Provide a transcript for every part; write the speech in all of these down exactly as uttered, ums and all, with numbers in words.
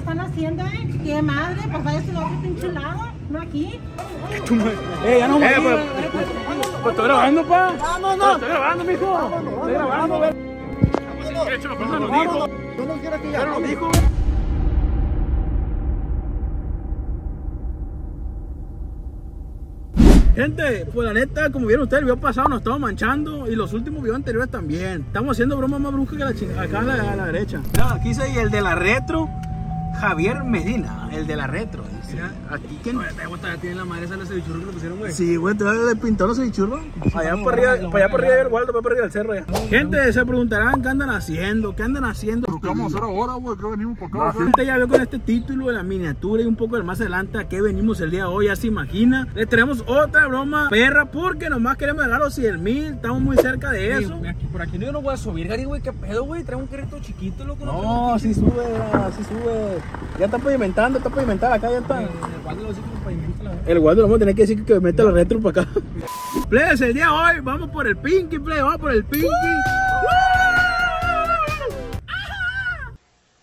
están haciendo, eh. Qué madre, pues váyase a otro pinche lado, no aquí. Eh, ya no me. Eh, pues estoy grabando, pa. Vamos, no. Estoy grabando, mijo. Estoy grabando, güey. Yo no quiero que ya lo dijo. Gente, pues la neta, como vieron ustedes, el video pasado nos estaba manchando y los últimos videos anteriores también. Estamos haciendo bromas más bruscas que la chingada acá a la, a la derecha. Mira, aquí dice, y el de la retro, Javier Medina, el de la retro. Dice. Mira, aquí que no tiene la madre esa de los cevichurros que le pusieron, güey. Sí, güey, te le pintó los cevichurros. Allá para arriba, para allá para arriba, Waldo, para arriba del cerro ya. Gente, se preguntarán qué andan haciendo, qué andan haciendo. ¿Qué vamos a hacer ahora, güey? ¿Qué venimos por acá? La gente ya vio con este título de la miniatura y un poco del más adelante a qué venimos el día de hoy, ya se imagina. Les traemos otra broma perra porque nomás queremos llegar a los cien mil, estamos muy cerca de eso. Sí, aquí, por aquí no, yo no voy a subir, Gary, güey, qué pedo, güey, trae un carrito chiquito, loco. No, no si sí sube, si sí sube. Ya está pavimentando, está pavimentada acá, ya está. El, el Waldo lo que El Waldo lo vamos a tener que decir que meta no. la retro para acá. Plebes, el día de hoy vamos por el Pinky, plebes, vamos por el Pinky.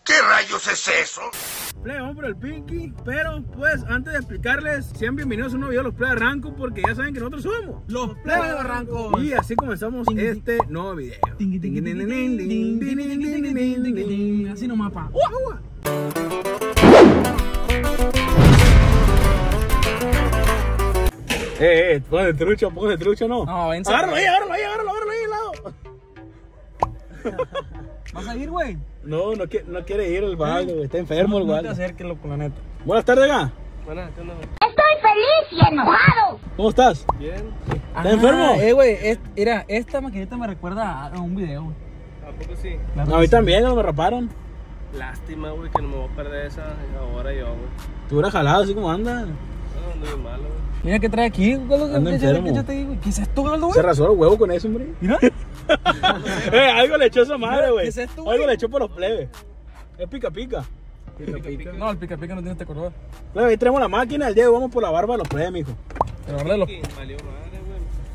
¿Qué rayos es eso? Plebes, vamos por el Pinky, pero pues antes de explicarles, sean bienvenidos a un nuevo video de Los Plebes de Barrancos, porque ya saben que nosotros somos Los Plebes de Barrancos. Y así comenzamos este nuevo video. Así no mapa. Eh, eh, pon de trucho, pon de trucho, no. No, vence. Agárralo ahí, agárralo ahí, agárralo, agárralo ahí al lado. ¿Vas a ir, güey? No, no quiere, no quiere ir el Waldo, güey. Está enfermo el Waldo. No te acerques, loco, la neta. Buenas tardes, acá. Buenas, ¿qué onda? Estoy feliz y enojado. ¿Cómo estás? Bien. ¿Estás enfermo? Eh, güey, es, mira, esta maquinita me recuerda a un video, güey. ¿A poco sí? Claro, no, a mí sí. También, no me raparon. Lástima, güey, que no me voy a perder esa ahora yo, güey. Tú hubieras jalado así como anda. No, ando bien malo, güey. Mira que trae aquí, Waldo, que yo te digo, ¿qué es esto, Waldo, güey? Se rasó el huevo con eso, hombre. Mira. eh, algo le echó esa madre, güey. ¿Qué es esto, güey? Algo le echó por los plebes. Es pica pica. Pica pica. No, el pica pica no tiene este color. Plebe, ahí tenemos la máquina, el día de hoy vamos por la barba de los plebes, mijo. Por la barba de los plebes.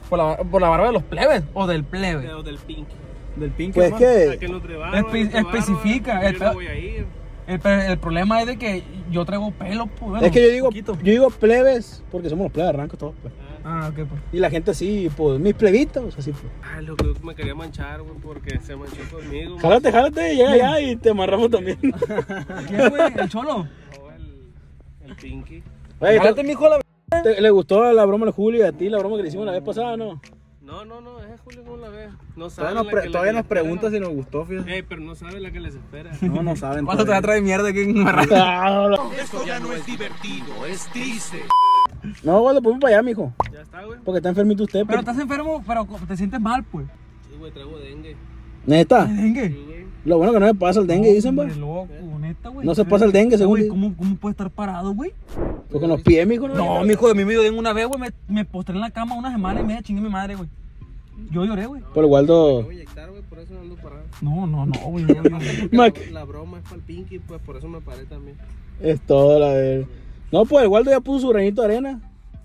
Por la, por la barba de los plebes o del plebe. O del Pinky. Del Pinky. Pues es que especifica. El, el problema es de que yo traigo pelo, pues, bueno, es que yo digo, poquito. Yo digo plebes porque somos los plebes de Barrancos todos, pues. Ah, ok, pues. Y la gente así, pues, mis plebitos, así, pues. Ah, lo que me quería manchar, güey, porque se manchó conmigo. Jálate, man. jálate, llega allá y te amarramos también. ¿Qué, güey? ¿El Cholo? O el, el Pinky. Oye, jálate, mijo, la b... ¿Le gustó la broma de Julio y a ti la broma que le hicimos la vez pasada, no? No, no, no, es Julio como la ve. No sabe. Todavía nos, todavía nos pregunta si nos gustó, fíjate. Ey, pero no sabe la que les espera. No, no saben. ¿Cuánto te va a traer mierda aquí en Barrancos? No, no, esto ya no es divertido, es triste. No, güey, lo ponemos para allá, mijo. Ya está, güey. Porque está enfermito usted. Pero, pero estás enfermo, pero te sientes mal, pues. Sí, güey, traigo dengue. ¿Neta? ¿Dengue? Sí, güey. Lo bueno que no me pasa el dengue, no, dicen, güey. Loco, neta, güey. No se pasa el dengue, según. Güey, ¿cómo, ¿cómo puede estar parado, güey? Porque los pies, mijo. No, no mijo, de mí me dio dengue una vez, güey. Me, me postré en la cama una semana y media, chingué mi madre, güey. Yo lloré, güey. Por Waldo. No, no, no, güey. No, no, la broma es para el Pinky, pues por eso me paré también. Es todo, la verdad. No, pues el Waldo ya puso su granito de arena.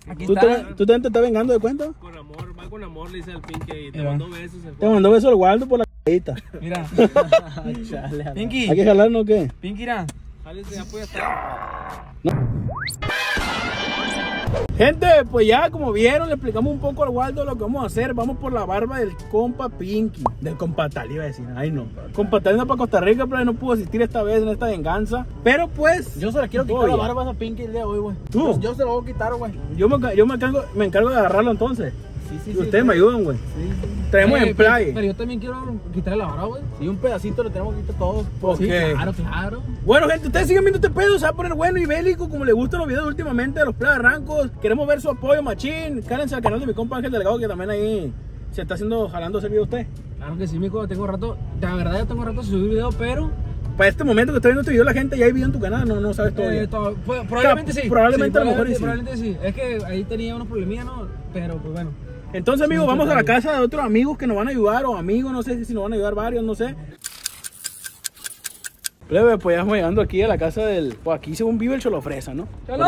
Aquí ¿Tú, está, te, ¿Tú también te estás vengando de cuenta? Con amor, va con amor, le dice al Pinky. Te mandó besos. Te mandó besos al Waldo por la c******ita. Mira. Chale, Pinky. ¿Hay que jalarnos o qué? Pinky, irá. Jálese, ya puede estar. No. Gente, pues ya como vieron, le explicamos un poco al Waldo lo que vamos a hacer. Vamos por la barba del compa Pinky. Del compa Tal, iba a decir. Ay, no. Compa Tal no para Costa Rica, pero no pudo asistir esta vez en esta venganza. Pero pues... Yo se la quiero quitar la barba a esa Pinky el día de hoy, güey. ¿Tú? Pues yo se la voy a quitar, güey. Yo, me, yo me, encargo, me encargo de agarrarlo entonces. Sí, sí, y ustedes sí, me ayudan, güey. Sí, sí. Traemos eh, en play. Pero, pero yo también quiero quitarle la barba, güey. Y sí, un pedacito lo tenemos que quitar todos. Pues, okay. Sí, claro, claro. Bueno, gente, ustedes siguen viendo este pedo. Se va a poner bueno y bélico, como les gustan los videos últimamente de Los Plebes de Barrancos. Queremos ver su apoyo, machín. Cárense al canal de mi compa Ángel Delgado, que también ahí se está haciendo, jalando ese video usted. Claro que sí, mijo. Tengo rato, la verdad, yo tengo rato de subir video, pero... Para este momento que estoy viendo este video, la gente ya hay video en tu canal, no, no sabes todo. Eh, todo. Pues, probablemente claro, sí. Probablemente sí, a lo mejor sí. Probablemente sí. Es que ahí tenía unos problemillas, ¿no? Pero pues bueno. Entonces, amigos, sí, vamos a la casa de otros amigos que nos van a ayudar, o amigos, no sé si nos van a ayudar varios, no sé. Plebe, pues ya estamos llegando aquí a la casa del... Pues aquí según vive el Cholofresa, ¿no? ¡Cholo!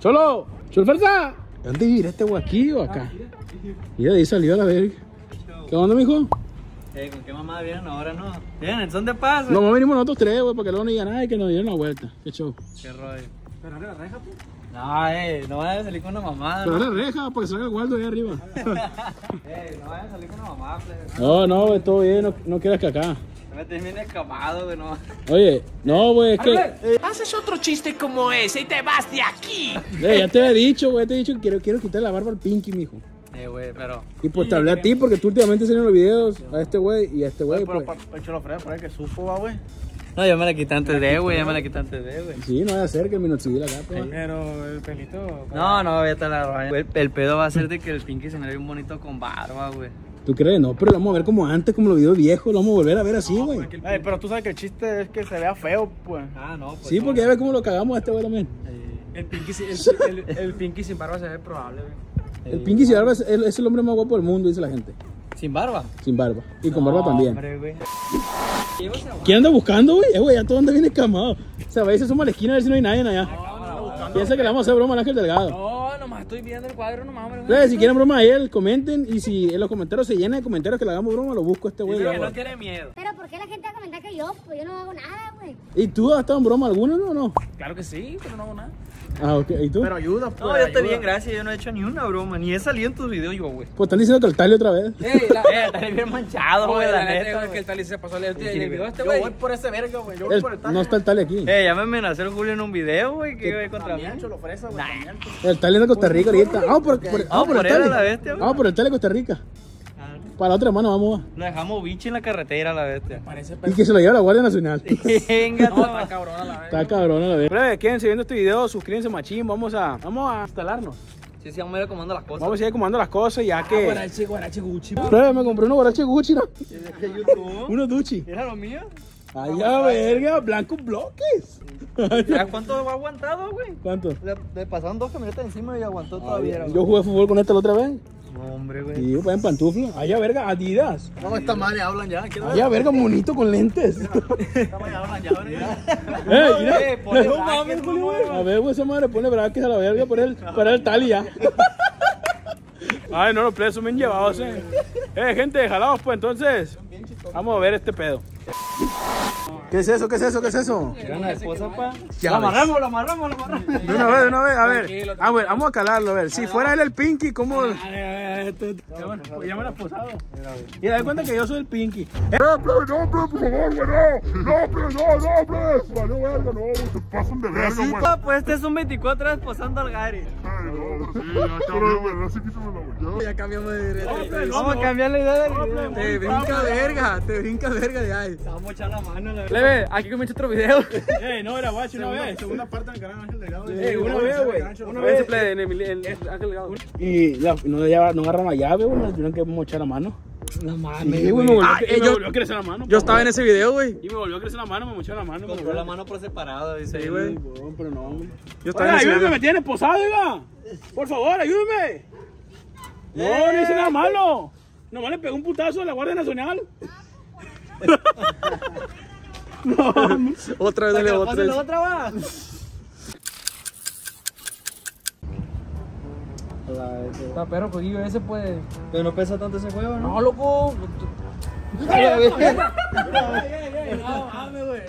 ¡Cholo! ¡Cholofresa! ¿Dónde vivirá este güey, aquí o acá? Mira, ahí salió a la verga. ¿Qué onda, mijo? Eh, ¿con qué mamá vienen ahora? No. Vienen, son de paz, güey. No, no venimos nosotros tres, güey, porque luego no digan nada y que nos dieron la vuelta. Qué show. Qué rollo. Pero abre la reja, pues. No, eh, no vayas a salir con una mamada. Pero abre la reja, porque salga el Waldo ahí arriba. eh, no vayas a salir con una mamada, pues. No, no, güey, todo bien, no, no quieras que acá. Me termine escamado, güey, no. Oye, no, güey, es que... Haces otro chiste como ese y te vas de aquí. Eh, ya te había dicho, güey, te he dicho que quiero, quiero quitar la barba al Pinky, mijo. Eh, güey, pero... Y pues te hablé a ti porque tú últimamente salieron los videos a este güey y a este güey, pues... Pero el Cholofresa, por ahí que supo, va, güey. No, yo me la quité antes de, güey, ya me la quité antes de, güey. Sí, no voy a hacer que me nos subiera acá, pues. Pero el pelito... No, no, voy a estar la roja. El, el pedo va a ser de que el Pinky se me ve un bonito con barba, güey. ¿Tú crees? No, pero lo vamos a ver como antes, como los videos viejos, lo vamos a volver a ver así, güey. No, el... Pero tú sabes que el chiste es que se vea feo, pues. Ah, no, pues. Sí, no, porque ya ves cómo lo cagamos a este güey también. El Pinky, el, el, el Pinky sin barba se ve probable, güey. El Pinky sin barba es el, es el hombre más guapo del mundo, dice la gente. ¿Sin barba? Sin barba. Y con no, barba también. Hombre, güey. ¿Quién anda buscando, güey? Eh, güey, ya todo anda bien escamado. O sea, va y se suma a la esquina a ver si no hay nadie allá. No, no, no. Piensa que le vamos a hacer broma a Ángel Delgado. No, nomás estoy viendo el cuadro nomás, hombre. Güey, si quieren broma a él, comenten. Y si en los comentarios se llenan de comentarios que le hagamos broma, lo busco a este güey. Sí, no tiene miedo. Pero ¿por qué la gente va a comentar que yo? Pues yo no hago nada, güey. ¿Y tú has estado en broma alguna, no o no? Claro que sí, pero no hago nada. Ah, ok. ¿Y tú? Pero ayuda, pues. No, yo estoy bien, gracias. Yo no he hecho ni una broma. Ni he salido en tus videos yo, güey. Pues están diciendo que el Tali otra vez. Ey, la, eh, el Tali bien manchado, güey. No, la neta, es que el Tali se pasó el, sí, el, el video este, güey. Yo voy por ese verga, güey. Yo voy el, por el Tali. No está el Tali aquí. Eh, ya me amenazó el Julio en un video, güey, que iba a ir contra mí. Cholofresa, güey. El Tali de Costa Rica ahorita. Ah, por el Tali. Ah, por el Tali de Costa Rica. Para la otra mano vamos. Lo dejamos biche en la carretera, la bestia. Y que se lo lleva la Guardia Nacional. Venga, no, está cabrona la bestia. Está cabrona la bestia. Breve, quédense viendo este video, suscríbanse, machín. Vamos a, vamos a instalarnos. Sí, sí, vamos a ir acomodando las cosas. Vamos a ir acomodando las cosas ya ah, que... Guarache, guarache Gucci. Breve, me compré unos guarache Gucci, ¿no? ¿De YouTube? Unos Gucci. ¿Era lo mío? Ay, la verga, blancos bloques. ¿Ya cuánto ha aguantado, güey? ¿Cuánto? Le, le pasaron dos camionetas encima y aguantó ah, todavía. Yo jugué fútbol con esta la otra vez. No, hombre, güey. Y yo pues en pantufla. Allá, verga, Adidas. No, está mal, ya hablan ya. Allá, verga, monito con lentes. Está mal, hablan ya, verga. Eh, mira. Ponle no mames, güey. A ver, güey, esa madre pone braques a la verga por el, para el tal y ya. Ay, no, los plebes son bien llevados, eh. Eh, gente, jalados, pues, entonces. Vamos a ver este pedo. ¿Qué es eso? ¿Qué es eso? ¿Qué es eso? Era una esposa, pa. Lo amarramos, lo amarramos, lo amarramos. De una vez, de una vez, a ver. A ver, vamos a calarlo, a ver. Si fuera él el Pinky, ¿cómo...? Ya me lo has posado. Y da cuenta que yo soy el Pinky. ¡Eh, pero no, por favor, güey! ¡No, pero no, no, pero! ¡Vale, verga, no! ¡Se pasan de verga, güey! Pues este es un veinticuatro horas posando al Gary. ¡Ay, no, sí! Ya cambiamos de dirección. Vamos a cambiar la idea de... Te brinca verga, te brinca verga de ahí. Vamos a echar la mano, la verdad. Plebe, aquí comienza otro video. Eh, no, era guacho, una vez. Segunda parte del canal Ángel Delgado. Eh, una vez, güey. Una vez, plebe, en el Ángel Delgado. Y no agarran la llave, güey. Nos tuvieron que mochar la mano. No mames, sí, güey, me, ah, eh, me volvió a crecer la mano. Yo estaba en ese video, güey. Y me volvió a crecer la mano, me mochó la mano. Compró la mano por separado, dice. Sí, güey. Pero no, güey. Yo estaba en ese video. Ayúdame, me tienen posado, oiga. Por favor, ayúdame. No, no hice nada malo. Nomás le pegó un putazo a la Guardia Nacional. No, otra vez dale otra vez. Otra va. Está perro cogido ese, pues. Pero no pesa tanto ese juego, ¿no? No, loco. No mames, güey.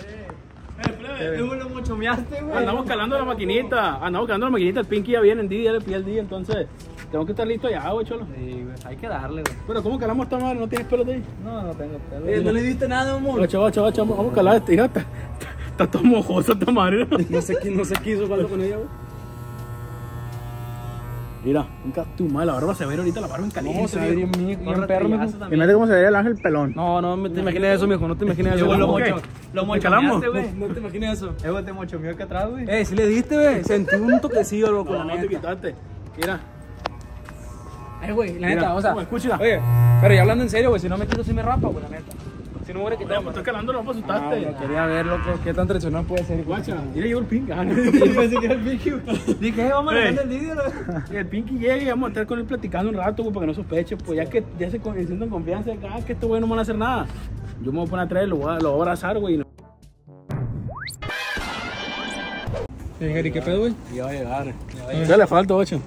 Tú lo mochomeaste, güey. Andamos calando la maquinita. Andamos calando la maquinita. El Pinky ya viene en día, ya le pide el día, entonces. Tengo que estar listo ya, güey, cholo. Sí, güey, hay que darle, güey. Pero ¿cómo calamos esta madre? ¿No tienes pelo de ahí? No, no tengo pelo. Eh, ¿No le diste nada, amor? No, chaval, chaval, chaval, vamos a calar este. Mira, está, está, está todo mojosa esta madre. No sé qué, no sé qué hizo Waldo con ella, güey. Mira, nunca tu madre, la barba se ve ahorita, la barba en caliente. No, se ve bien, bien perro, mijo. Imagínate cómo se vería el Ángel pelón. No, no, no te imagines eso, mijo, no te imagines eso. Lo mocho, lo mochomeaste, güey. No te imagines eso. Ego, te mochomeó acá atrás, güey. Eh, sí le diste, güey. Sentí un toquecillo, loco. No, no te quitaste. Mira. Ay, güey, la neta, o sea, escúchala. Oye, pero ya hablando en serio, güey, si no me quito, si me rapa, güey, la neta. Si no hubiera quitado. No, me estoy calando, no me asustaste. No, quería ver, loco, qué tan traicionado puede ser. Guacha, y le llegó el Pinky. Yo pensé que era el Pinky. Dije, vamos a levantar el vídeo. Y el Pinky llega y vamos a estar con él platicando un rato, güey, para que no sospeche. Pues ya que ya se sienten confianza, ah, que estos güeyes no van a hacer nada. Yo me voy a poner atrás, lo voy a abrazar, güey. Oye, Gary, ¿qué pedo, güey? Ya va a llegar. Ya le falta, ocho.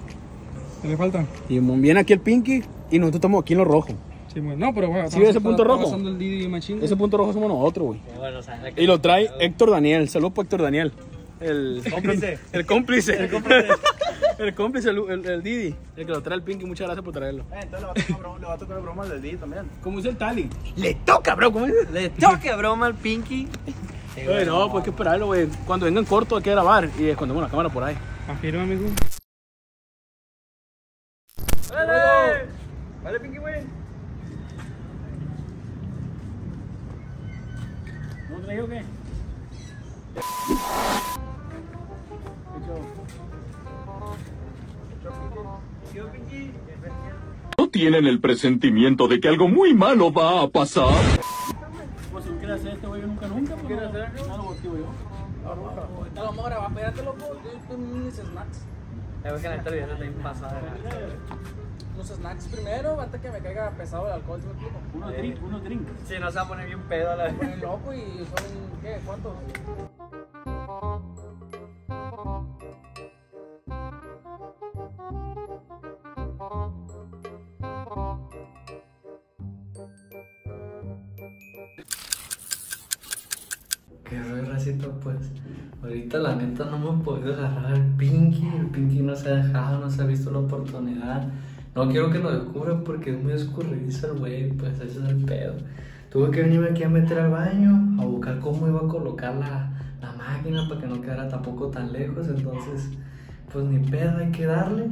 ¿Qué le falta? Y bien aquí el Pinky y nosotros estamos aquí en lo rojo. Sí, bueno, no, pero bueno. ¿Sí ves ese punto rojo? Ese punto rojo somos nosotros, güey. Bueno, o sea, y lo trae Héctor Daniel. Saludos para Héctor Daniel. El cómplice. El cómplice. El cómplice. El cómplice, el, el, el Didi, el que lo trae el Pinky, muchas gracias por traerlo. Eh, entonces le va a tocar broma, le va a tocar broma al Didi también. ¿Cómo dice el Tali? Le toca, bro, ¿cómo dice? Le toca broma al Pinky. Sí, bueno, oye, no, pues hay que esperarlo, güey. Cuando vengan corto hay que grabar y escondemos la cámara por ahí. Afirma, amigo. ¡Vale! Vale, Pinky, güey. ¿No te digo qué? ¿No tienen el presentimiento de que algo muy malo va a pasar? Pues si tú quieres hacer este güey nunca nunca, ¿quieres hacer algo? No lo motivo yo. Ahorita lo vamos a grabar, espérate loco, yo tengo unos snacks. La vez que la historia está bien pasada. Unos snacks primero, antes que me caiga pesado el alcohol, ¿sí me explico? Unos drinks, unos drinks. Si no se va a poner bien pedo a la vez. Se va a poner loco y son, ¿qué? ¿Cuántos? Que soy racito, pues ahorita la neta no hemos podido agarrar al Pinky, el Pinky no se ha dejado, no se ha visto la oportunidad. No quiero que lo descubran porque es muy escurridizo el güey, pues ese es el pedo. Tuve que venirme aquí a meter al baño, a buscar cómo iba a colocar la, la máquina para que no quedara tampoco tan lejos, entonces pues ni pedo, hay que darle.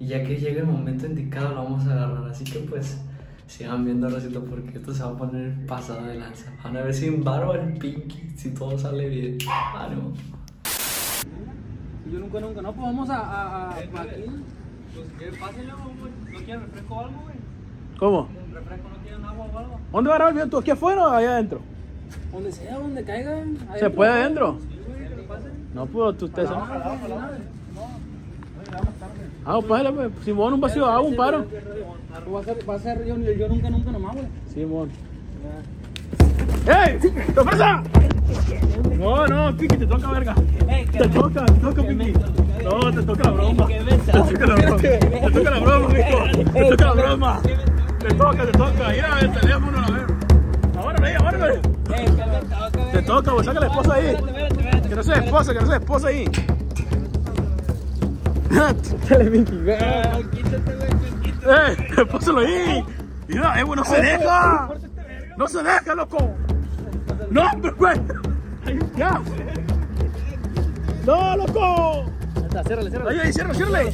Y ya que llegue el momento indicado lo vamos a agarrar, así que pues sigan viendo recito porque esto se va a poner pasado de lanza. Van a ver si embargo el Pinky, si todo sale bien. Claro. Yo nunca, nunca, no, pues vamos a... a, a eh, aquí. Pues que pásenlo, ¿no quieren refresco o algo, güey? ¿Cómo? ¿Un refresco no tienen agua o algo? ¿Dónde va a grabar el video? ¿Aquí afuera o allá adentro? Donde sea, donde caigan. ¿Se puede adentro? Sí, güey, que pasen. No, pues tú, ustedes son... Ah, pájale, pues, Simón, un vacío de agua, un paro. Va a ser, va a ser yo, yo nunca, nunca nomás, güey. Simón. ¡Ey! ¡Cholofresa! No, no, Pinky, te toca, verga. Te toca, te toca, Pinky. No, te toca la broma. Te toca la broma. Te toca la broma, hijo. Te toca la broma. Te toca, te toca. Mira el teléfono, a ver. Ahora, ahora, ahora. Te toca, güey, saca la esposa ahí. Que no sea esposa, que no sea esposa ahí. Dale, Pinky, güey. Eh, pásalo ahí. Mira, eh, güey, no se deja. No se deja, loco. No, pero güey. Ya. No, loco. Cierrale, cierrale. Ahí, ahí, cierra, cierrale.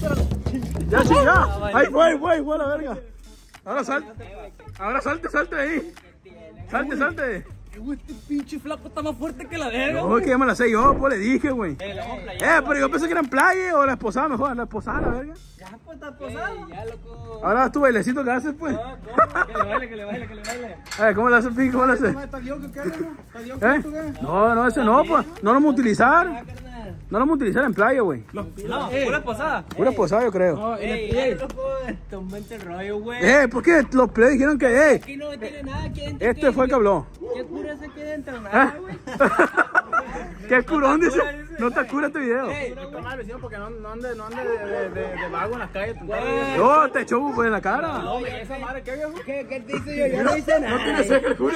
Ya, sí, ya. Ahí, güey, güey, güey, la verga. Ahora salte. Ahora salte, salte ahí. Salte, salte. Güey, este pinche flaco está más fuerte que la verga. No, que ya me la sé yo, pues le dije, güey. Eh, pero yo pensé que eran playa o la esposada, mejor, la esposada, la verga. Ya, pues está esposada. Ya, loco. Ahora haz tu bailecito que haces, pues. No, no, que le baile, que le baile, que le baile. A ver, ¿cómo le hace el Pinky? ¿Cómo le hace? ¿Está guión que queda, no? ¿Está guión que No, no, ese no, pues. No lo vamos a utilizar. No lo vamos a utilizar en playa, güey. No, pura esposada. Pura esposada, yo creo. No, eh, loco, toma este rollo, güey. Eh, ¿por qué los plebes dijeron que, eh? Aquí no tiene nada, ¿quién? Este fue el que habló. ¿Qué cura se queda entre nada, güey? ¿Qué curón dice? No te cura este video. Ey, no mal vecino porque no, no ande, no ande de, de, de, de vago en las calles. No, te echó un en la cara. No, esa madre, ¿qué viejo? ¿Qué, qué te hice yo? Yo no, no hice nada. No tiene ser que cura.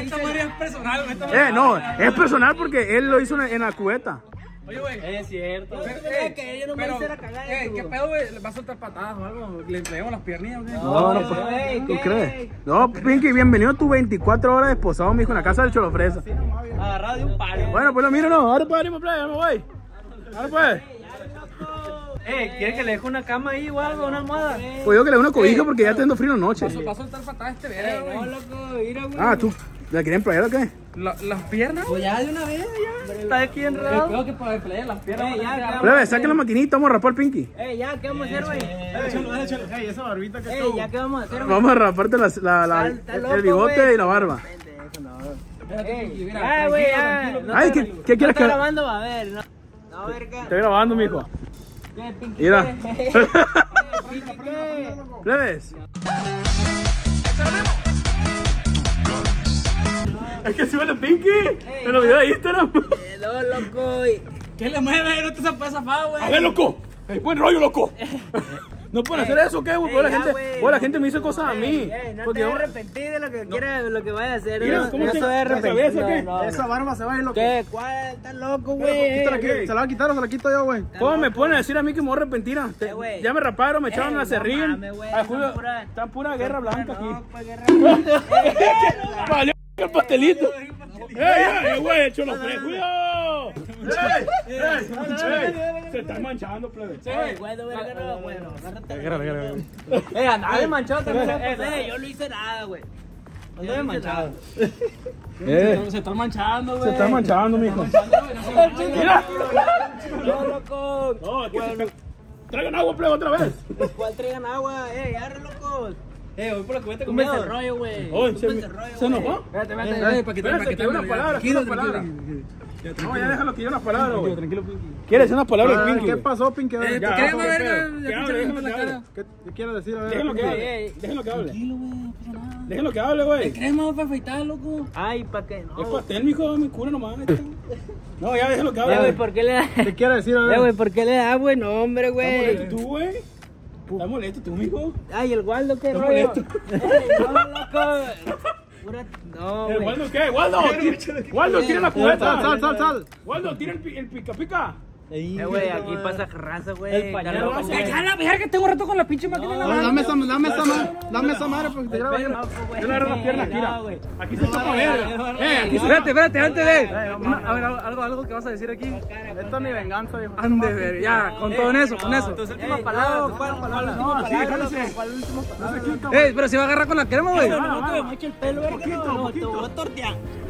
Esta madre es personal. Eh, no, es personal porque él lo hizo en la cubeta. Oye, güey. Es cierto. Pero, eh, que yo no pero, me hice la cagada. Eh, ¿qué pedo, güey? ¿Le va a soltar patadas o algo? ¿Le pegamos las piernillas? No, no, no, hey, ¿tú hey, crees? Hey. No, Pinky, bienvenido a tus veinticuatro horas de posado, mijo, en la casa del Cholofresa. Agarrado de un palo. Bueno, pues lo miro, no. Ahora pues, ánimo, playa, ya me voy. Ahora pues. Eh, ¿quieres que le deje una cama ahí o algo, una almohada? Pues yo que le dé una cobija porque ya está dando frío en la noche. Va a soltar patadas este verano, güey. No, loco, mira, güey. Ah, tú. ¿La quieren playar o qué? ¿La, ¿Las piernas? Pues ya de una vez, ya. Está aquí enredado. Creo que para playar las piernas. Ey, ya, plebe, saque la maquinita, vamos a rapar al Pinky. Ey, ya, ¿qué vamos a hacer, güey? Échalo, échalo. Ey, esa barbita que tú. Ey, ya, ¿qué vamos a hacer, güey? Vamos a raparte la, la, la, el, loco, el bigote, wey, y la barba. Pendejo, no. Ey, mira. Ay, güey, ya. No, ay, ¿qué, qué no quieres que...? Está grabando, a ver. No, no verga. Estoy grabando, mijo. ¿Qué, Pinky? Mira. Plebes. Es que sube el Pinky en los videos de Instagram. No, loco. ¿Qué le mueve? No te se puede zafar, güey. A ver, loco. Hey, buen rollo, loco. No pueden hacer eso, ¿qué? Porque la gente, wey, la gente me hizo cosas a mí. Ey, no te voy a arrepentir de lo que quieras, de lo que vayas a hacer. Mira, ¿cómo eso es arrepentir? No, no, esa barba se va a ir loco. ¿Qué? ¿Cuál? Está loco, güey. ¿Se la va a quitar o se la quito yo, güey? ¿Cómo me pueden decir a mí que me voy a arrepentir? Te, ya me raparon, me echaron la cerrilla. Está pura guerra blanca aquí. No, pues guerra blanca. Valió el pastelito. ¡Ey, güey! ¡Cholofresa! ¡Cuidado! Se está manchando, plebe. ¡Ey, güey! ¡Agárralo, güey! ¡Agárralo, güey! ¡Ey, andaba de manchado también! ¡Ey, yo no hice nada, güey! Andaba de manchado. Se está manchando, güey. Se está manchando, mijo. ¡Mira! ¡No, loco! ¡Traigan agua, plebe, otra vez! ¿Cuál traigan agua? ¡Ey, agárralo, loco! Eh, voy por la cubeta con el rollo, güey. ¿Se enojó? Espérate, espérate, para que te para que te unas palabras, unas palabras. No, ya déjalo que yo unas palabras, güey. Tranquilo, Pinky. ¿Quieres unas palabras, Pinky? ¿Qué pasó, Pinky? ¿Qué quieres decir? A ver. Déjenlo que hable. Déjenlo que hable. Tranquilo, güey. Déjenlo que hable, güey. ¿Te crees más para afeitar, loco? Ay, ¿para qué no? Es pastel, mijo, mi cura nomás. No, ya déjenlo que hable. Güey, ¿por qué le da? ¿Te quieres decir, a ver? Güey, ¿por qué le da, güey? No, hombre, güey. ¿Tú, güey? ¿Estás molesto tú, mijo? Ay, ¿el Waldo qué rollo? Molesto. Ey, no, loco. Pura... No, ¿el Waldo qué? ¡Waldo! ¡Waldo, tira la cubeta! ¡Sal, sal, sal! ¡Waldo, tira el, el pica, pica! Eh, güey, aquí pasa raza, güey. El pañuelo. ¡Ya la verga que tengo rato con la pinche máquina en la mano! Dame esa madre, dame esa madre porque te grabo. Yo le agarro las piernas, tira. Aquí se toca verga. Eh, aquí se... Espérate, espérate, antes de... A ver, algo, algo que vas a decir aquí. Esto es mi venganza, viejo. Ande, verga, ya, con todo en eso, con eso. Tus últimas palabras. ¿Cuál palabra? No, así, déjale. Eh, pero si va a agarrar con la crema, güey. No te moche el pelo, verga. Un poquito, un poquito.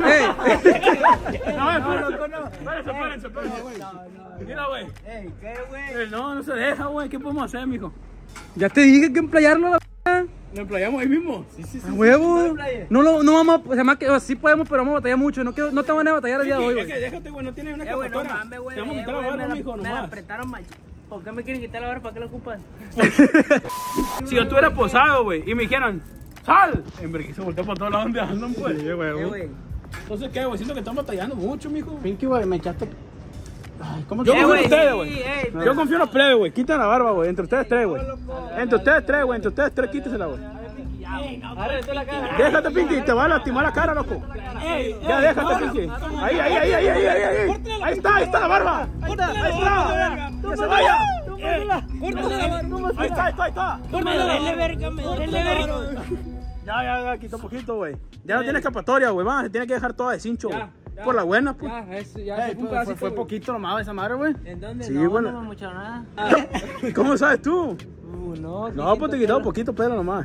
Eh. No, no, no, no. Espérense, espérense, espérense. No, no. Mira, güey. Ey, ¿qué, güey? No, no se deja, güey. ¿Qué podemos hacer, mijo? Ya te dije que emplayarnos la p***. ¿Lo emplayamos ahí mismo? Sí, sí, sí. ¡Huevo! No, no, no vamos a... O sea, más que, sí podemos, pero vamos a batallar mucho. No, que, no te van a batallar el día de hoy, güey. Déjate, güey. No tienes una escapatora. Te vamos a quitar la barba, mijo, nomás. Me la apretaron mal. ¿Por qué me quieren quitar la barba? ¿Para qué la ocupas? Si yo estuviera posado, güey, y me dijeron, ¡sal! En verga, se volteó para todos lados donde andan, pues. Sí, güey. Entonces, ¿qué, güey? Siento que están batallando mucho, mijo. Pinky, güey, me echaste... Ay, ¿cómo yo confío en ustedes, güey? Yo confío en los plebes, güey. Quita la barba, güey. Entre ustedes tres, güey. Entre ustedes tres, güey. Entre ustedes tres, quítesela, güey. Déjate, Pinky. Te va a lastimar la cara, loco. Ya, déjate, Pinky. Ahí, ahí, ahí, ahí, ahí, ahí. Ahí está, ahí está la barba. Ahí está. ¡Que se vaya! ¡Córtale la barba! Ahí está, ahí está, ahí está. ¡Córtale, verga! ¡Córtale, verga! Ya, ya, ya. Quita un poquito, güey. Ya no tiene escapatoria, güey. Se tiene que dejar toda de cincho, güey. Ya, por la buena, pues. Ya, eso, ya. Ey, fue, fue, fue, fue poquito nomás esa madre, güey. ¿En dónde? Sí, no, bueno. No me mucha nada. ¿Cómo sabes tú? Uh, no. No, pues te quitaba poquito pelo nomás.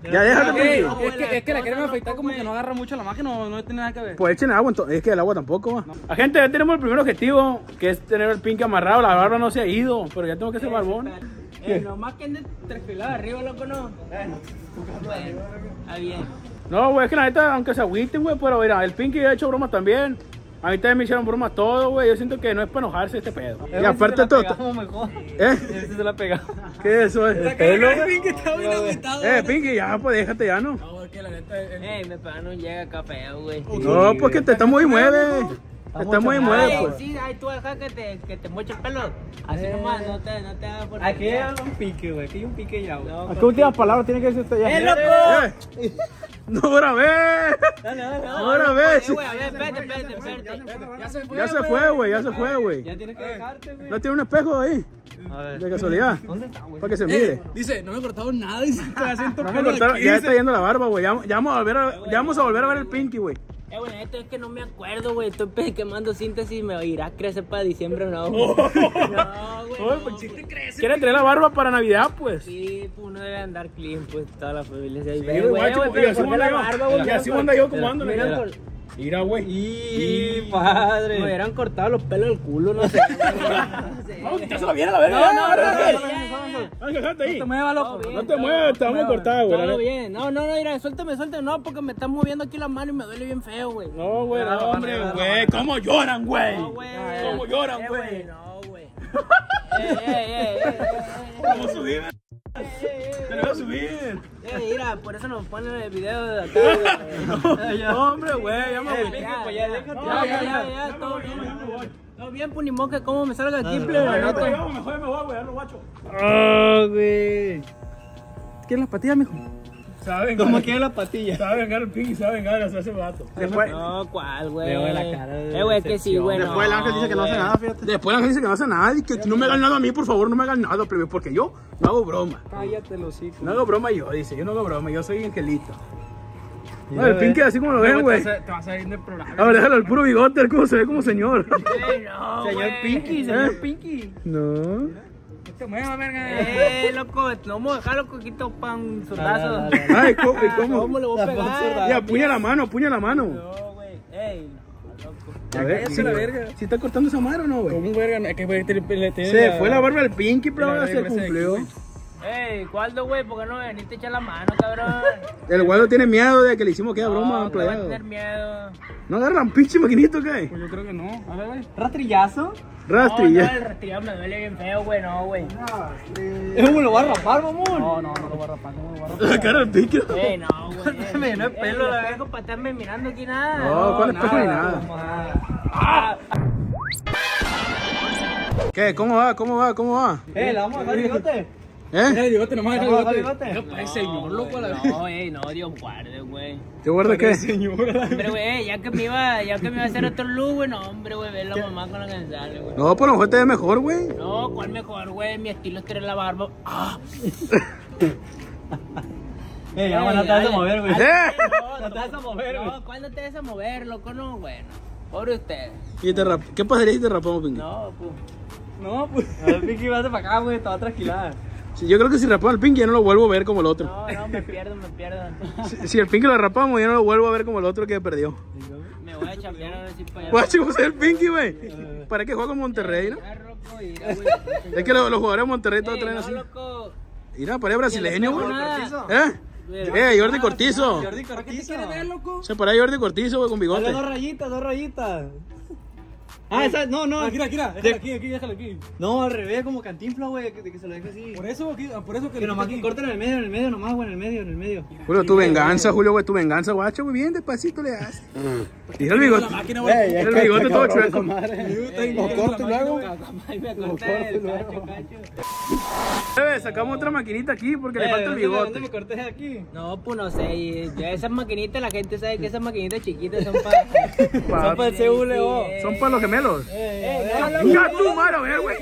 Pero ya déjate, güey. No, es, que, es que la quieren afeitar como que no agarra mucho la máquina, no, no tiene nada que ver. Pues echen agua, entonces. Es que el agua tampoco. No. La gente, ya tenemos el primer objetivo, que es tener el Pinky amarrado. La barba no se ha ido, pero ya tengo que ser barbón. Eh, nomás que ande tres filados arriba, loco, no. Bueno, está bien. No, güey, es que la neta, aunque se agüiten, güey, pero mira, el Pinky ha hecho bromas también. A mí también me hicieron bromas todo, güey. Yo siento que no es para enojarse este pedo. Y aparte todo... ¿Eh? Este se la pegó. ¿Qué es eso? ¿El pelo? El Pinky está bien agüitado. Eh, Pinky, ya, pues déjate ya, ¿no? No, porque la neta... Eh, mi papá no llega acá pegado, güey. No, porque te está muy mueve. Está muy mueve, pues. Sí, ahí tú deja que te, que te moche el pelo. Así eh, nomás, no te, no te hagas por aquí. Aquí hay un pique, güey. Aquí hay un pique ya, güey. No, ¿a qué última palabra tiene que decir usted ya? ¡Eh, loco! Eh. ¡No, ahora ve! Dale, dale, dale. ¡Ahora ve! Espérate, espérate, espérate. Ya se fue, güey. Ya se fue, güey. Ya tienes que dejarte, güey. ¿No tiene un espejo ahí? A ver. De casualidad. ¿Dónde está, güey? Para que se mire. Dice, no me he cortado nada. Dice, no me cortaron. Ya está yendo la barba, güey. Ya vamos a volver a ver el Pinky, güey. Eh, bueno, esto es que no me acuerdo, güey. Estoy quemando síntesis y me irá a crecer para diciembre o no. Wey. No, güey. No, pues si te crece. ¿Quieres traer la barba para Navidad, pues? Sí, pues uno debe andar clean, pues toda la familia. Sí, güey, güey. Y así anda yo. Y así anda yo como ando, mira. Mira, güey. Y padre. Me hubieran cortado los pelos del culo, no sé. Vamos, quítase la bien a la verga. No, no, no. No te muevas, loco. No te muevas, te vamos a cortar, güey. Todo bien. No, no, no, mira, suéltame, suéltame. No, porque me están moviendo aquí la mano y me duele bien feo, güey. No, güey, no, hombre, güey. ¿Cómo lloran, güey? ¿Cómo lloran, güey? No, güey. Eh, eh, eh. ¿Cómo subir? Te lo voy a subir. Eh, mira, por eso nos ponen el video de acá. Güey. No, hombre, güey, ya me voy. Ya, ya, ya, ya, todo bien. No, bien, pues ni modo que cómo me salga aquí, plebe. No, no, no, mejor me voy, güey, a los guachos. Ah, güey. ¿Quieres las patillas, mijo? Saben, ¿cómo quiere las patillas? Saben, Gary, el Pinky, saben, Gary, hasta ese vato. Después... No, ¿cuál, güey? Le doy la cara de... Eh, güey, que sí, güey. Después el Ángel dice que no hace nada, fíjate. Después el Ángel dice que no hace nada y que no me hagan nada a mí, por favor, no me hagan nada, plebe, porque yo no hago broma. Cállate, los hijos. No hago broma yo, dice, yo no hago broma, yo soy angelito. No, el Pinky así como lo ven, güey. Te vas a ir del programa. A ver, déjalo al puro bigote, el cómo se ve como señor. Señor Pinky, señor Pinky. No. No te muevas, verga. Eh, loco, no vamos a dejar los coquitos para un soldazo. Ay, ¿cómo? ¿Cómo le voy a pegar? Ya, puña la mano, puña la mano. No, güey. Ey, loco. A ver, la verga. ¿Si está cortando esa mano o no, güey? ¿Cómo, verga? Se fue la barba al Pinky, pero se cumplió. Ey, Waldo, güey, ¿por qué no veniste a echar la mano, cabrón? El Waldo tiene miedo de que le hicimos queda broma, no, playado. No, tener miedo. ¿No agarran un pinche maquinito, qué? Pues yo creo que no. A ver, güey. ¿Rastrillazo? Rastrillazo. No, no, el rastrillazo me duele bien feo, güey, no, güey. ¿Eso me lo va a rapar, mamón? No, no, no lo va a rapar, no me lo va a rapar. La cara del pique. Ey, no, güey. Me llenó el pelo, ey, la verga, para estarme mirando aquí nada. No, no ¿cuál es pelo ni nada? nada. ¿Qué? ¿Cómo va? ¿Cómo va? ¿Cómo va? Eh, la vamos a dar, bigote. ¿Eh? ¿Eh? Bigote, nomás deja el bigote. No, no, señor, loco, la no, ey, no, Dios guarde, güey. ¿Te guarda qué? Hombre, güey, ya que me iba, ya que me iba a hacer otro look, güey, no, hombre, güey, ver la mamá con la cansada, güey. No, pero a lo mejor te ve mejor, güey. No, ¿cuál mejor, güey? Mi estilo es tener la barba. ¡Ah! Ey, ya, no te vas a mover, güey. ¿Eh? No, no te vas a mover, güey. No, ¿cuándo te vas a mover, loco? No, güey, no. Pobre usted. ¿Y te rap ¿Qué pasaría si te rapamos, Pinky? No, pues. No, pues. A ver, Pinky, vas para acá, güey, te vas a trasquilar. Yo creo que si rapamos al Pinky ya no lo vuelvo a ver como el otro. No, no, me pierdo, me pierdo. Si, si el Pinky lo rapamos ya no lo vuelvo a ver como el otro que perdió. Me voy a chambear ahora sí para allá. Voy a chambear el Pinky, güey. ¿Para qué juega con Monterrey, no? Es que los, los jugadores de Monterrey todos traen así. Mira, para allá brasileño, güey. ¿Eh? Eh, Jordi Cortizo. Jordi Cortizo. Se para allá Jordi Cortizo, güey, con bigote. Dos rayitas, dos rayitas. Ah, esa, no, no, aquí, aquí, déjalo aquí, aquí, déjalo aquí. No, al revés, como Cantinflas, güey, que, que se lo deje así. Por eso, aquí, por eso que... Que nomás que corten en el medio, en el medio nomás, güey, en el medio, en el medio. Julio, tu venganza, Julio, güey, tu venganza, guacho, güey, bien despacito le das. Tira el bigote. Tira el bigote todo chueco. Lo corto luego, güey. Sacamos otra maquinita aquí porque le falta el bigote. ¿Me corté aquí? No, pues no sé, ya esas maquinitas, la gente sabe que esas maquinitas chiquitas son para... Son para el C U L O. Son para los gemelos. Eh, eh, ya tu madre, a ver, güey.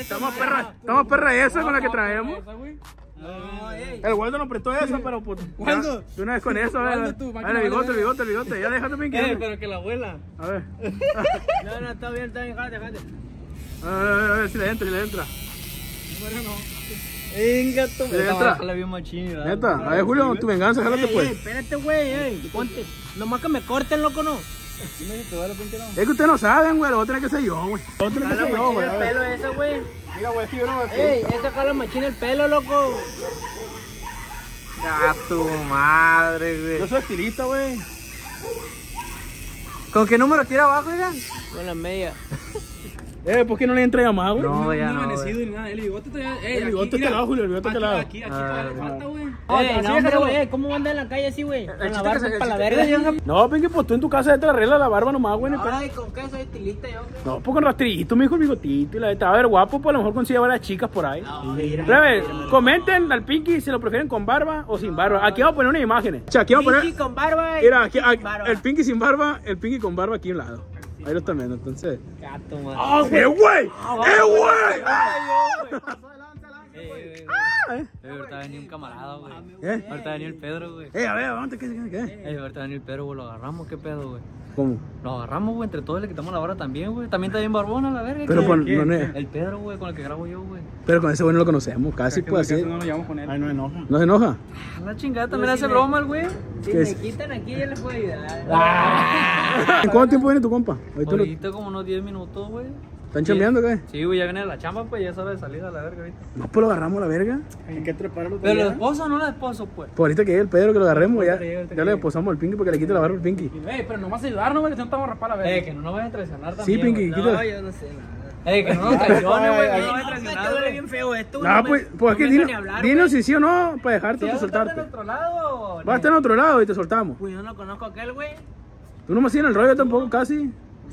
Estamos perra, estamos perra esa con la que traemos. El Waldo nos prestó esa, pero por ¿cuándo? Tú una vez con eso, a ver. El bigote, el bigote, el bigote. Ya déjate bien que. Eh, pero que la abuela. A ver. No, no, está bien, está bien, déjate, déjate. A ver, a ver si le entra, si le entra. Bueno, no. Venga, tú, güey. Neta, a ver, Julio, tu venganza, jálate pues. Espérate, güey, eh. Ponte. Nomás que me corten, loco, no. Es que ustedes no saben, güey, lo otro que sé yo, güey. Lo otro que sé yo, güey. Jala el pelo esa, güey. Mira, güey, yo no me fui. Ey, esa jala machina el pelo, loco. A tu madre, güey. Yo soy estilista, güey. ¿Con qué número tira abajo, oigan? Con la media. Eh, ¿por qué no le entrega más, güey? No, ya no, amanecido ni nada. El bigote te la... El bigote te la, Julio, el bigote te la. Aquí, aquí todavía le falta, güey. Eh, no, hombre, güey, ¿cómo anda en la calle así, güey? Con la barba para la verga. No, Pinky, pues tú en tu casa ya te arreglas la barba nomás, güey. Ay, ¿con qué soy estilista yo, güey? No, pues con rastrillito, mijo, el bigotito y la neta. A ver, guapo, pues a lo mejor consigue varias chicas por ahí. Breve, comenten al Pinky si lo prefieren con barba o sin barba. Aquí vamos a poner unas imágenes. Aquí vamos a poner... Pinky con barba. Mira, aquí, el Pinky sin barba, el Pinky con barba aquí a un lado. Ahí lo están viendo, entonces. Gato, madre. ¡Ah, güey! ¡Eh, güey! ¡Eh, güey! Ahorita venía un camarada, güey. ¿Eh? Ahorita venía el Pedro, güey. Eh, a ver, ¿dónde? ¿Qué? ¿Qué? Eh, ahorita venía el Pedro, güey. Lo agarramos, ¿qué pedo, güey? ¿Cómo? Lo agarramos, güey. Entre todos le quitamos la vara también, güey. También está bien barbona, la verga. Pero con... El Pedro, güey, con el que grabo yo, güey. Pero con ese güey no lo conocemos, casi puede ser. No lo llevamos con él. Ay, no se enoja. ¿No se enoja? La chingada también hace broma el güey. Si me quitan aquí, ya les puedo ayudar. ¿En cuánto tiempo viene tu compa? Ahorita como unos diez minutos, güey. ¿Están chambeando, güey? Sí, güey, ya viene la chamba, pues ya es hora de salir a la verga ahorita. No, pues lo agarramos a la verga. Hay que treparlo. Pero lo esposo o no lo esposo, pues. Pues ahorita que llegue el Pedro que lo agarremos, ya le esposamos al Pinky porque le quite la barba al Pinky. Ey, pero nomás ayudarnos, güey, que si no estamos a rapar a la verga. Eh, que no nos vayas a traicionar también. Sí, Pinky, quita. No, yo no sé nada. Eh, que no nos traicione, güey, que no nos traicionar. Duele bien feo esto, güey. Ah, pues, pues es que dinos si sí o no para dejarte o soltarte. Vas a estar en otro lado. Vas a estar en otro lado y te soltamos. Pues yo no conozco a aquel, güey. Tú no me sigues en el rollo tampoco, casi.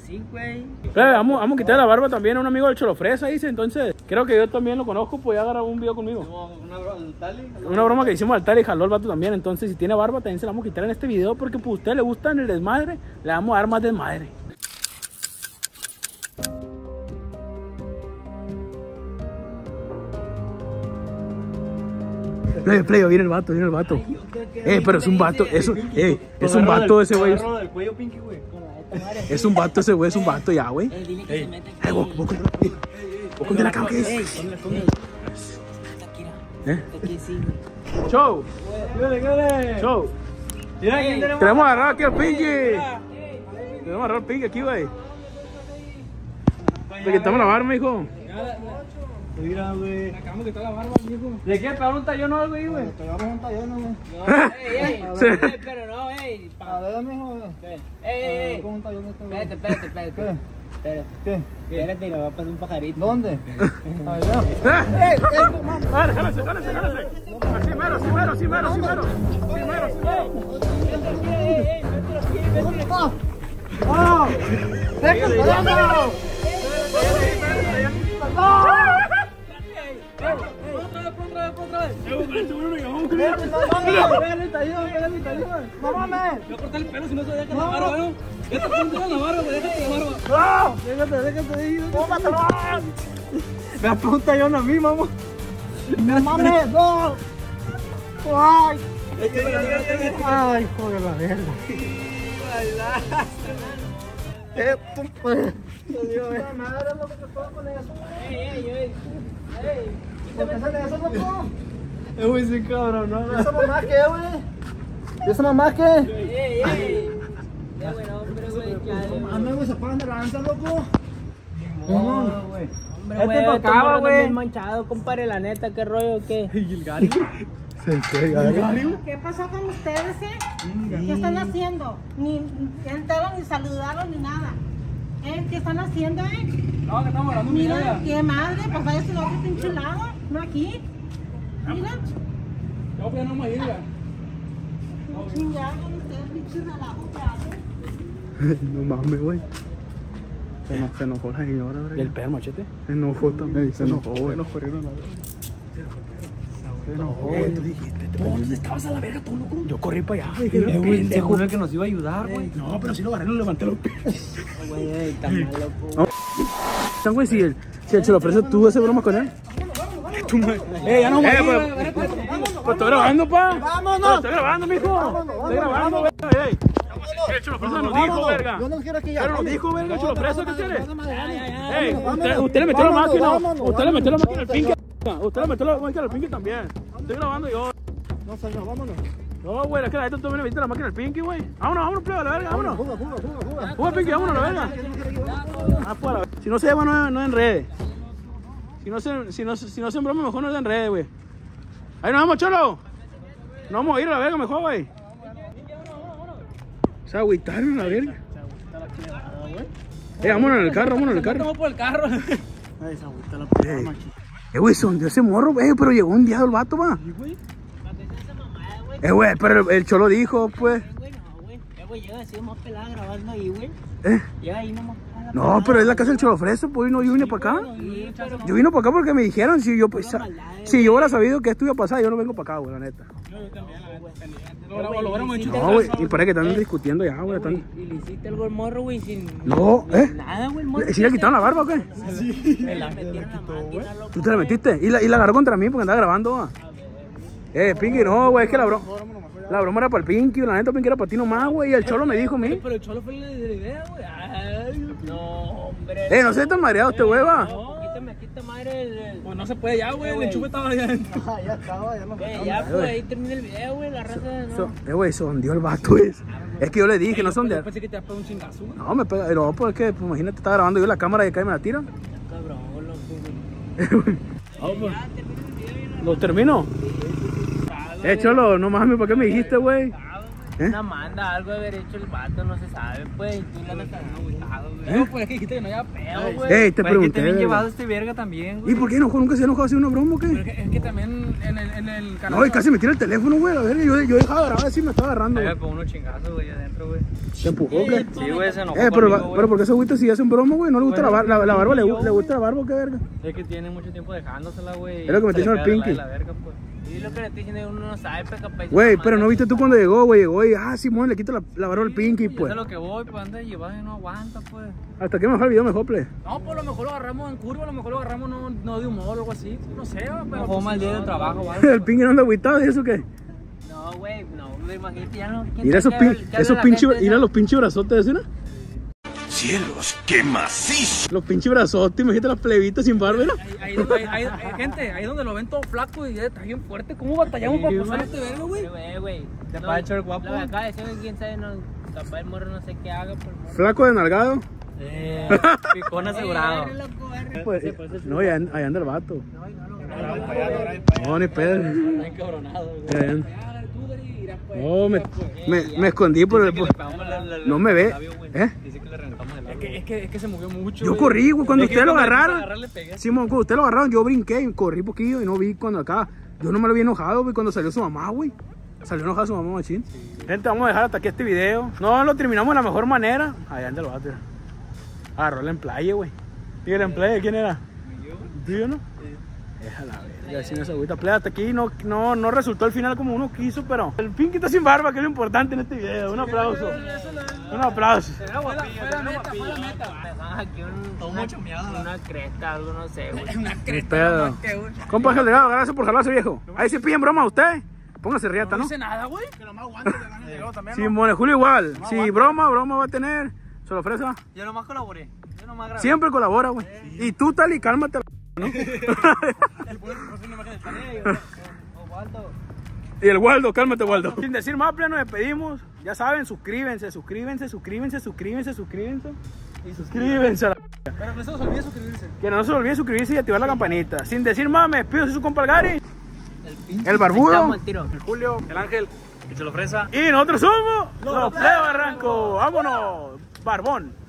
Sí, güey. Claro, vamos, vamos a quitar la barba también a un amigo del Cholofresa, dice. Entonces, creo que yo también lo conozco, pues ya agarró un video conmigo. Una broma, al Tali, una broma que hicimos al Tali, jaló el vato también. Entonces, si tiene barba, también se la vamos a quitar en este video, porque pues a usted le gustan el desmadre, le vamos a dar más desmadre. Play, play, viene el vato, viene el vato. Ay, eh, pero es un vato, eso, eh, es un vato ese güey. Es un vato ese güey, es un vato ya, güey. Eh, vos, vos, vos con la cama que es. ¿Eh? Show. Show. Queremos agarrar aquí al Pinky. Queremos agarrar al Pinky aquí, güey. Te quitamos la barba, hijo. Mira, güey. Acabamos de quitar la barba, viejo. ¿Le quieres pegar un tallón o algo ahí, güey? Le pegamos un tallón, güey. No, ey, ey. Pero no, ey. A ver, mijo. Ey, ey. Espérate, espérate, espérate. Espérate. ¿Qué? Espérate, le va a pasar un pajarito. ¿Dónde? Allá. ¡Ey! ¡Cálese, cálese, cálese! ¡Sí, mero, sí, mero, sí, mero, sí, mero! ¡Sí, mero, sí, mero! ¡Ey, ey! ¡Mételo aquí, mételo aquí! ¡Oh! ¡Déjalo, déjalo! ¡No! No mames. Voy a cortar el pelo si no se deja la barba, ¿no? Ya te pongo la barba, déjate la barba. No, déjate, déjate ahí. ¡Tómatelo! Me apunta yo a mí, mamá. No mames, no. Ay, ay, hijo de la verga. Eh, Dios, eh. Madre, lo que te puedo poner eso. Ey, ey, ey. Ey. ¿Por qué sale eso, loco? Es muy sin cabrón, ¿no? ¿Esa mamá qué, güey? ¿Esa mamá qué? Ey, ey, ey. Ya, güey, hombre, güey, ya. Anda, güey, se paran de lanza, loco. No, güey. Hombre, güey, este tocaba, güey. Manchado, compadre, la neta, ¿qué rollo, qué? ¿Y el Gary? ¿Qué pasó con ustedes, eh? ¿Qué están haciendo? Ni entraron, ni saludaron, ni nada. ¿Eh? ¿Qué están haciendo, eh? No, que estamos hablando. Mira, qué madre, pues vaya si lo haces enchilado, no aquí. Mira. No, pero no me diga. No chingaron ustedes, pinches relajos, ¿verdad? No mames, güey. Se enojó la señora, ¿verdad? ¿Y el perro machete? Se enojó también, se enojó, güey. Se enojó, güey. No, eh, tú dijiste, te ¿dónde estabas a la verga tú, loco? Yo corrí para allá, dije, eh, güey, se juró que nos iba a ayudar, güey. No, pero si lo agarré, lo levanté los pies. Güey, está mal, loco. Están, güey, si el Cholofresa, ¿tú haces broma con él? Eh, ya no, güey. Pues estoy grabando, pa. Vámonos. Estoy grabando, mijo. Estoy grabando, güey. El Cholofresa nos dijo, verga. Yo no quiero que ya. Pero nos dijo, verga, el Cholofresa, ¿qué quieres? Ey, usted le metió la máquina. Usted le metió la máquina al Pinky. Usted le metió la máquina al Pinky también. Estoy grabando yo. No, señor, vámonos. No, güey, es que la gente también le metió la máquina al Pinky, güey. Vámonos, vámonos, plebe, a la verga, vámonos. Juga, juga, juga. Juga, Pinky, vámonos, a la verga. Ah, pues a la verga. Si no se llama, no es en redes. Si no se, si no, si no se broma, mejor no es en redes, güey. Ahí nos vamos, Cholo. Nos vamos a ir a la verga mejor, güey. Se agüitaron a la verga. Eh, vámonos en el carro, vámonos en el carro. Vamos por el carro. Ay, se agüita la puta, macho. Eh, güey, se hundió ese morro, güey, pero llegó un día el vato, va. Eh, güey, pero el Cholo dijo, pues. Eh, güey, no, güey. Eh, güey, llega así más pelada grabando ahí, güey. ¿Eh? Llega ahí nomás. No, pero es la casa del Cholofresa, pues no, yo vine para acá. Yo vine para acá porque me dijeron, si yo pues, si yo hubiera sabido que esto iba a pasar, yo no vengo para acá, güey, la neta. No, yo también, la neta. Lo hubiéramos hecho. No, güey, y parece que están discutiendo ya, güey. ¿Y le hiciste algo al morro, güey, sin nada, güey? ¿Sí le quitaron la barba o qué? Sí. Me la metieron, güey. ¿Tú te la metiste? Y la agarró contra mí porque andaba grabando. Eh, Pinky, no, güey, es que la broma. La broma era para el Pinky, la neta, Pinky era para ti nomás, güey. Y el Cholo me dijo a mí. Pero el Cholo fue la idea, güey. No, hombre. Eh, no se tan mareado este güey, va. No, quítame aquí esta madre el... Pues no se puede ya, güey. El enchufe estaba allá adentro. Ah, ya estaba, ya no me. Ya, pues ahí termina el video, güey. La raza, ¿no? Eh, güey, sondeó el vato ese. Es que yo le dije, no sondeó. Yo pensé que te iba a pegar un chingazo. No, me pega. No, pues es que, pues imagínate, estaba grabando yo la cámara y acá me la tira. Cabrón, loco, güey. Vamos, pues. ¿Lo termino? Eh, Cholo, no mames, ¿por qué me dijiste, güey? ¿Eh? Una manda, algo de haber hecho el vato, no se sabe, pues. Tú la andas tan agotado, güey. No, pues dijiste que no había pedo, güey. Ey, te pregunté. ¿Por qué te habían llevado este verga también, güey? ¿Y por qué enojó? ¿Nunca se enojó así una broma o qué? Porque es que también en el, en el canal. No, y casi me tira el teléfono, güey, la verga. Yo, yo dejaba agarrar así, me estaba agarrando. Oye, pues unos chingazos, güey, adentro, güey. ¿Te empujó, güey? Sí, güey, se enojó. Eh, pero, conmigo, pero porque ese güey si hacen broma, güey, no le gusta, bueno, la, la, la barba, yo, le, le gusta la barba, qué verga. Es que tiene mucho tiempo dejándosela, güey. Es lo que me dijeron al Pinky. Sí, lo que le estoy diciendo, uno no sabe, pues capaz. Güey, pero no viste tú cuando llegó, güey, llegó y, ah, Simón, le quito la, la barba al Pinky, pues. Eso es lo que voy, pues anda llevando y no aguanta, pues. Hasta que mejor el video mejor, ple. No, pues a lo mejor lo agarramos en curva, a lo mejor lo agarramos no, no de humor o algo así, no sé, pero. No, pues, mal día no, de trabajo, güey. No, ¿el Pinky no anda agüitado y eso qué? No, güey, no, me imagino ya no. Mira esos pinches, mira los pinches brazotes, ¿sí, no? ¡Cielos, qué macizo! Los pinches brazotes, imagínate las plebitas sin barba, ¿no? Ahí, ahí, ahí, ahí, gente, ahí donde lo ven todo flaco y está bien fuerte. ¿Cómo batallamos sí, para pasar este verbo, güey? Güey, güey. Te va a echar guapo. La acá de ese, quién sabe, no, capaz el morro no sé qué haga. Por morro. ¿Flaco de nalgado? Eh, picón asegurado. Ay, loco, R, pues, se pasa no, ahí anda, anda el vato. No, no, no. No, ni Pedro. Está encabronado, güey. No, me, me, me escondí por el... No me ve, ¿eh? Es que, es, que, es que se movió mucho. Yo güey. corrí, güey, cuando ustedes lo agarraron. Simón, sí, cuando ustedes lo agarraron, yo brinqué y corrí poquillo y no vi cuando acá. Yo no me lo había enojado, güey, cuando salió su mamá, güey. Salió enojada su mamá, machín. Sí. Gente, vamos a dejar hasta aquí este video. No, lo terminamos de la mejor manera. Allá anda el vato. Agarró la en playa, güey. ¿Y el en playa quién era? ¿Tú y yo no? Sí. Déjala, güey. Y así no se agüita. Playa hasta aquí no, no, no resultó al final como uno quiso, pero... El Pinky está sin barba, que es lo importante en este video. Un aplauso. Un aplauso. Una cresta, algo, no sé, güey. Una cresta. Compa Ángel Delgado, gracias por jalarse, viejo. Ahí se pillan broma a usted. Póngase riata, ¿no? No dice nada, güey. Que nomás aguante, que gane Delgado también. Simón, Julio igual. Si broma, broma va a tener. Cholofresa. Yo nomás colaboré. Yo nomás grabé. Siempre colabora, güey. Y tú, tal y cálmate, ¿no? Y el Waldo, cálmate, Waldo. Sin decir más, pleno, nos despedimos. Ya saben, suscríbense, suscríbense, suscríbense, suscríbense, suscríbense. Y suscríbense a la p. Pero no se os olvide suscribirse. Que no se os olvide suscribirse y activar la campanita. Sin decir más, me despido, soy su compa el Gary. El, el barbudo. El, el Julio. El Ángel. El Cholofresa. Y nosotros somos Los Plebes de Barrancos. Vámonos, barbón.